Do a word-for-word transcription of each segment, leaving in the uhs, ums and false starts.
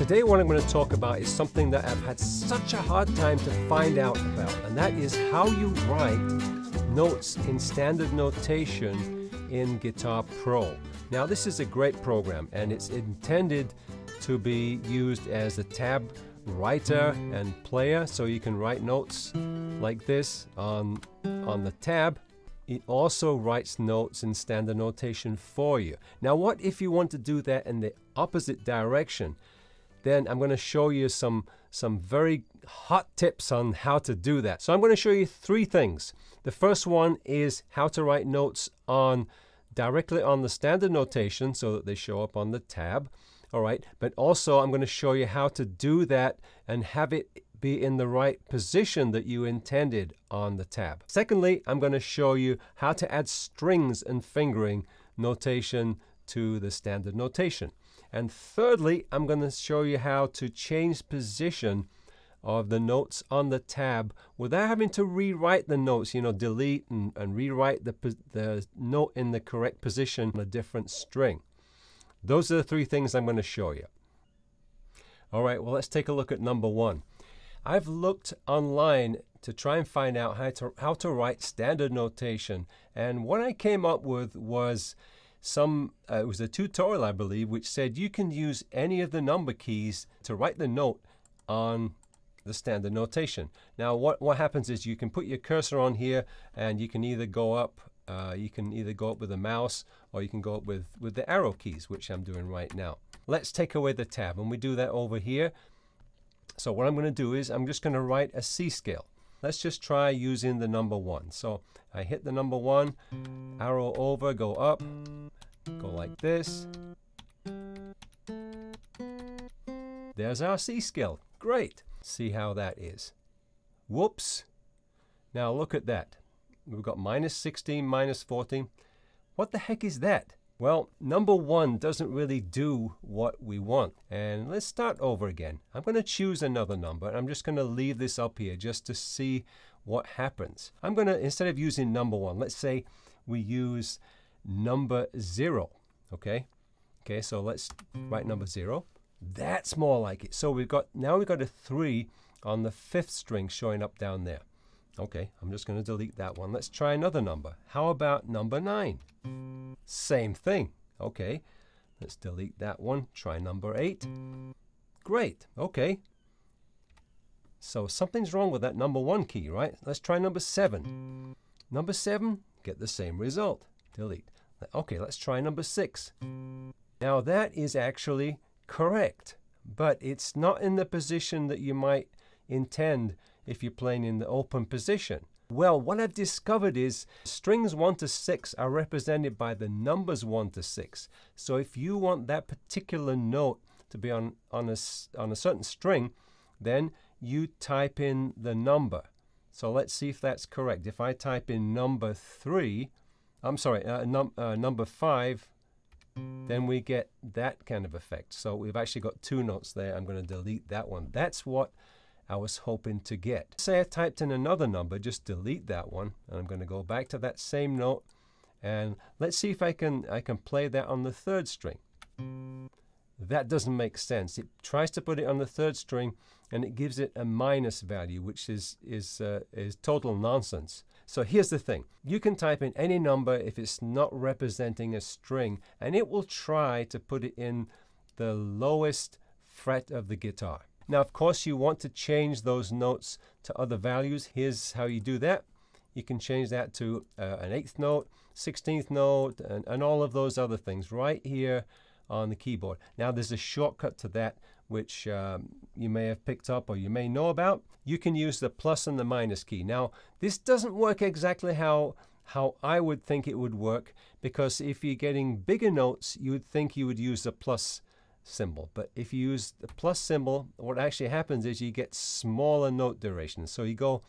Today what I'm going to talk about is something that I've had such a hard time to find out about, and that is how you write notes in standard notation in Guitar Pro. Now this is a great program and it's intended to be used as a tab writer and player, so you can write notes like this on, on the tab. It also writes notes in standard notation for you. Now what if you want to do that in the opposite direction? Then I'm going to show you some, some very hot tips on how to do that. So I'm going to show you three things. The first one is how to write notes on directly on the standard notation so that they show up on the tab. All right, but also I'm going to show you how to do that and have it be in the right position that you intended on the tab. Secondly, I'm going to show you how to add strings and fingering notation to the standard notation. And thirdly, I'm going to show you how to change position of the notes on the tab without having to rewrite the notes, you know, delete and, and rewrite the, the note in the correct position on a different string. Those are the three things I'm going to show you. All right, well, let's take a look at number one. I've looked online to try and find out how to, how to write standard notation, and what I came up with was some, uh, it was a tutorial, I believe, which said you can use any of the number keys to write the note on the standard notation. Now, what, what happens is you can put your cursor on here, and you can either go up, uh, you can either go up with a mouse, or you can go up with, with the arrow keys, which I'm doing right now. Let's take away the tab, and we do that over here. So what I'm going to do is I'm just going to write a C scale. Let's just try using the number one. So I hit the number one, arrow over, go up, go like this. There's our C scale. Great. See how that is. Whoops. Now look at that. We've got minus sixteen, minus fourteen. What the heck is that? Well, number one doesn't really do what we want. And let's start over again. I'm going to choose another number. And I'm just going to leave this up here just to see what happens. I'm going to, instead of using number one, let's say we use number zero. Okay. Okay. So let's write number zero. That's more like it. So we've got, now we've got a three on the fifth string showing up down there. Okay. I'm just going to delete that one. Let's try another number. How about number nine? Same thing. Okay, let's delete that one. Try number eight. Great. Okay. So something's wrong with that number one key, right? Let's try number seven. Number seven, get the same result. Delete. Okay, let's try number six. Now that is actually correct, but it's not in the position that you might intend if you're playing in the open position. Well, what I've discovered is strings one to six are represented by the numbers one to six. So if you want that particular note to be on, on, a, on a certain string, then you type in the number. So let's see if that's correct. If I type in number three, I'm sorry, uh, num uh, number five, then we get that kind of effect. So we've actually got two notes there. I'm going to delete that one. That's what I was hoping to get. Say I typed in another number, just delete that one, and I'm going to go back to that same note, and let's see if I can I can play that on the third string. That doesn't make sense. It tries to put it on the third string, and it gives it a minus value, which is is uh, is total nonsense. So here's the thing: you can type in any number if it's not representing a string, and it will try to put it in the lowest fret of the guitar. Now, of course, you want to change those notes to other values. Here's how you do that. You can change that to uh, an eighth note, sixteenth note, and, and all of those other things right here on the keyboard. Now, there's a shortcut to that, which um, you may have picked up or you may know about. You can use the plus and the minus key. Now, this doesn't work exactly how, how I would think it would work, because if you're getting bigger notes, you would think you would use the plus symbol. But if you use the plus symbol, what actually happens is you get smaller note durations. So you go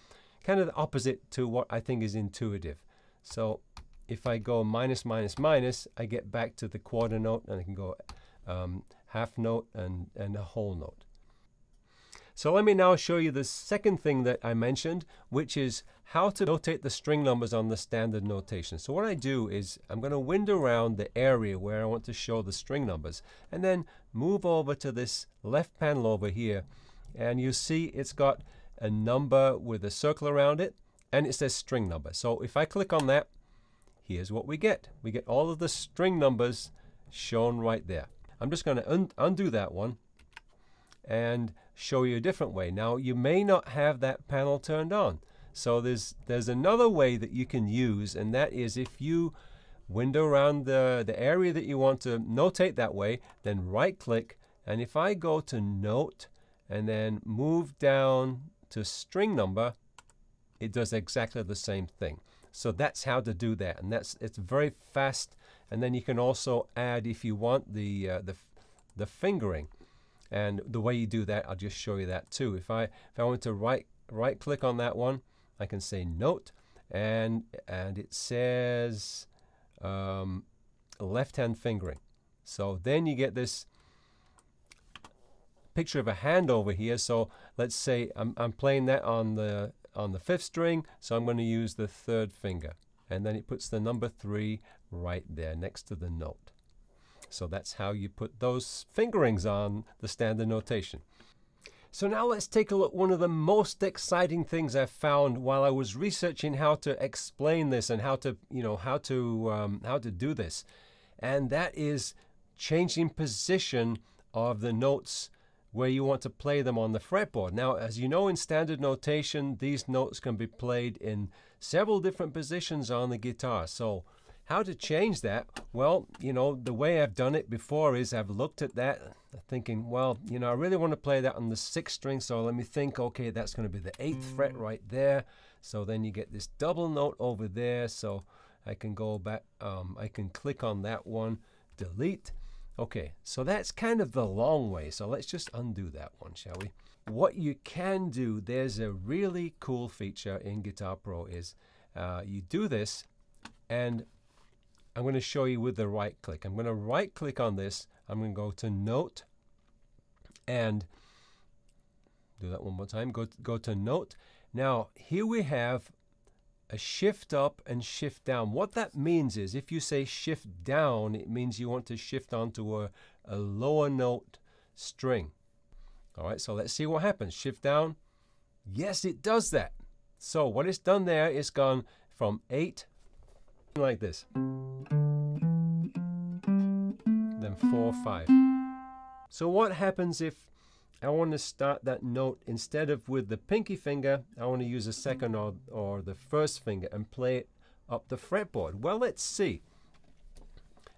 kind of the opposite to what I think is intuitive. So if I go minus, minus, minus, I get back to the quarter note, and I can go um, half note and, and a whole note. So let me now show you the second thing that I mentioned, which is how to notate the string numbers on the standard notation. So what I do is I'm going to wind around the area where I want to show the string numbers and then move over to this left panel over here, and you see it's got a number with a circle around it and it says string number. So if I click on that, here's what we get. We get all of the string numbers shown right there. I'm just going to un undo that one and show you a different way. Now, you may not have that panel turned on. So there's there's another way that you can use, and that is if you window around the, the area that you want to notate that way, then right click, and if I go to note and then move down to string number, it does exactly the same thing. So that's how to do that, and that's it's very fast. And then you can also add, if you want, the uh, the the fingering. And the way you do that, I'll just show you that too. If I if I want to right right click on that one, I can say note, and and it says um, left hand fingering. So then you get this picture of a hand over here. So let's say I'm I'm playing that on the on the fifth string, so I'm going to use the third finger, and then it puts the number three right there next to the note. So that's how you put those fingerings on the standard notation. So now let's take a look at one of the most exciting things I found while I was researching how to explain this and how to, you know, how to um, how to do this, and that is changing position of the notes where you want to play them on the fretboard. Now, as you know, in standard notation, these notes can be played in several different positions on the guitar. So how to change that? Well, you know, the way I've done it before is I've looked at that thinking, well, you know, I really want to play that on the sixth string, so let me think, okay, that's going to be the eighth fret right there. So then you get this double note over there, so I can go back, um, I can click on that one, delete. Okay, so that's kind of the long way, so let's just undo that one, shall we? What you can do, there's a really cool feature in Guitar Pro is uh, you do this, and I'm going to show you with the right click. I'm going to right click on this, I'm going to go to note, and do that one more time, go to, go to note. Now, here we have a shift up and shift down. What that means is if you say shift down, it means you want to shift onto a, a lower note string. All right, so let's see what happens. Shift down. Yes, it does that. So what it's done there is gone from eight, like this, then four, five. So what happens if I want to start that note, instead of with the pinky finger, I want to use a second or, or the first finger and play it up the fretboard? Well, let's see.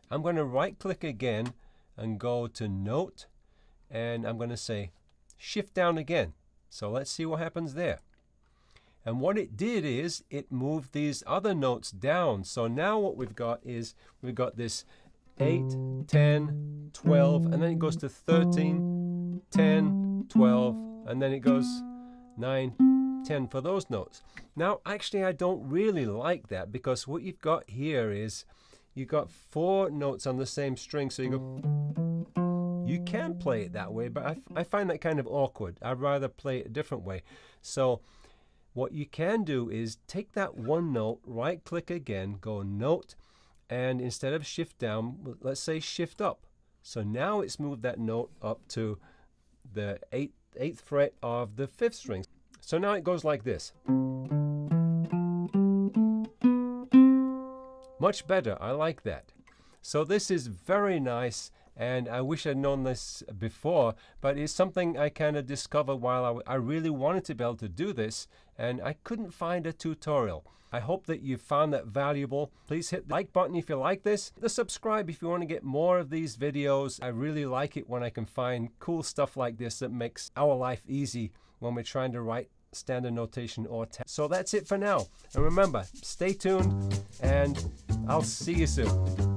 I'm going to right click again and go to note, and I'm going to say shift down again. So let's see what happens there. And what it did is it moved these other notes down. So now what we've got is we've got this eight, ten, twelve, and then it goes to thirteen, ten, twelve, and then it goes nine, ten for those notes. Now, actually, I don't really like that, because what you've got here is you've got four notes on the same string, so you go, you can play it that way, but I, I find that kind of awkward. I'd rather play it a different way. So what you can do is take that one note, right click again, go note, and instead of shift down, let's say shift up. So now it's moved that note up to the eighth, eighth fret of the fifth string. So now it goes like this. Much better, I like that. So this is very nice, and I wish I'd known this before, but it's something I kind of discovered while I, I really wanted to be able to do this, and I couldn't find a tutorial. I hope that you found that valuable. Please hit the like button if you like this. The subscribe if you want to get more of these videos. I really like it when I can find cool stuff like this that makes our life easy when we're trying to write standard notation or tab. So that's it for now. And remember, stay tuned, and I'll see you soon.